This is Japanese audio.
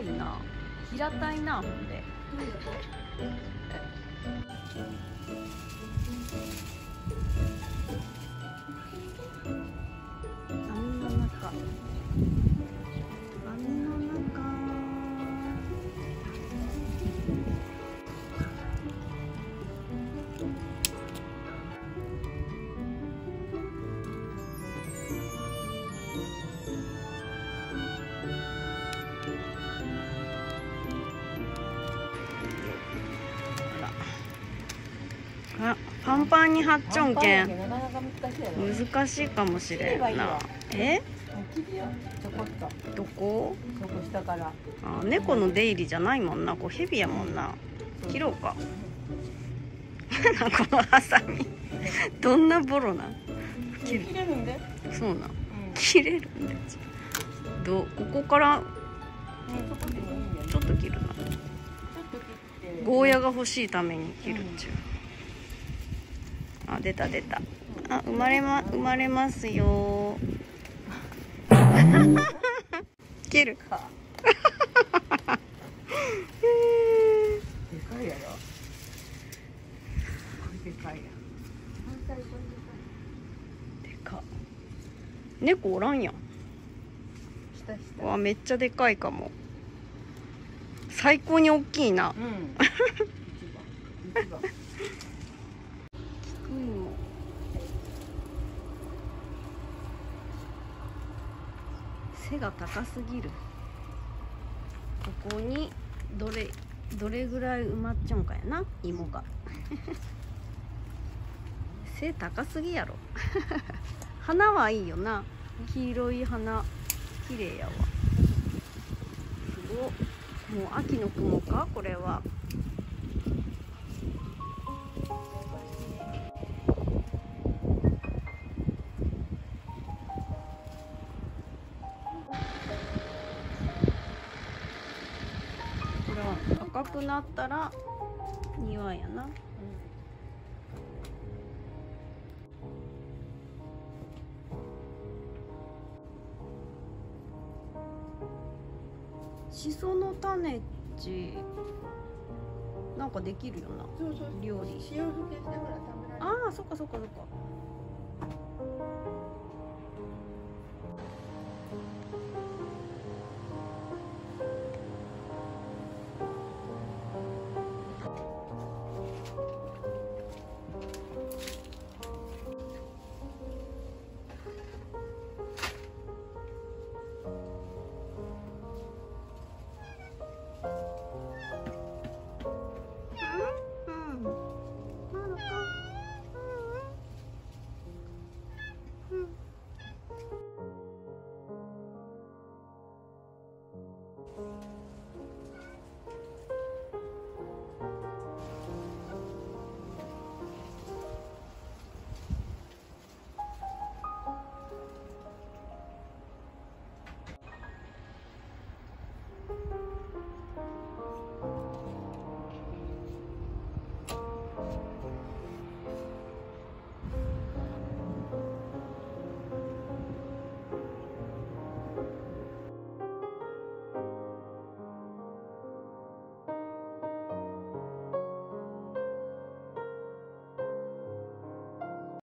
いな、平たいな、ほんで。パンパンに貼っちょんけん難しいかもしれんな。え、どこ？あ、猫の出入りじゃないもんな、こうヘビやもんな。切ろうか。このハサミどんなボロな。切れるんで。そうな。切れるんで。どう、ここからちょっと切るな。ゴーヤが欲しいために切るっちゅう。あ、出た出た。あ、生まれますよ。切るか。でかいやろ。でかいや。でか。猫おらんやん。わあ、めっちゃでかいかも。最高に大きいな。背が高すぎる。ここにどれぐらい埋まっちゃうんかやな、芋が。背高すぎやろ。花はいいよな、黄色い花綺麗やわ。すごい、もう秋の雲かこれは。赤くなったら庭やな。シソの種っちなんかできるよな、料理。ああ、そっかそっかそっか。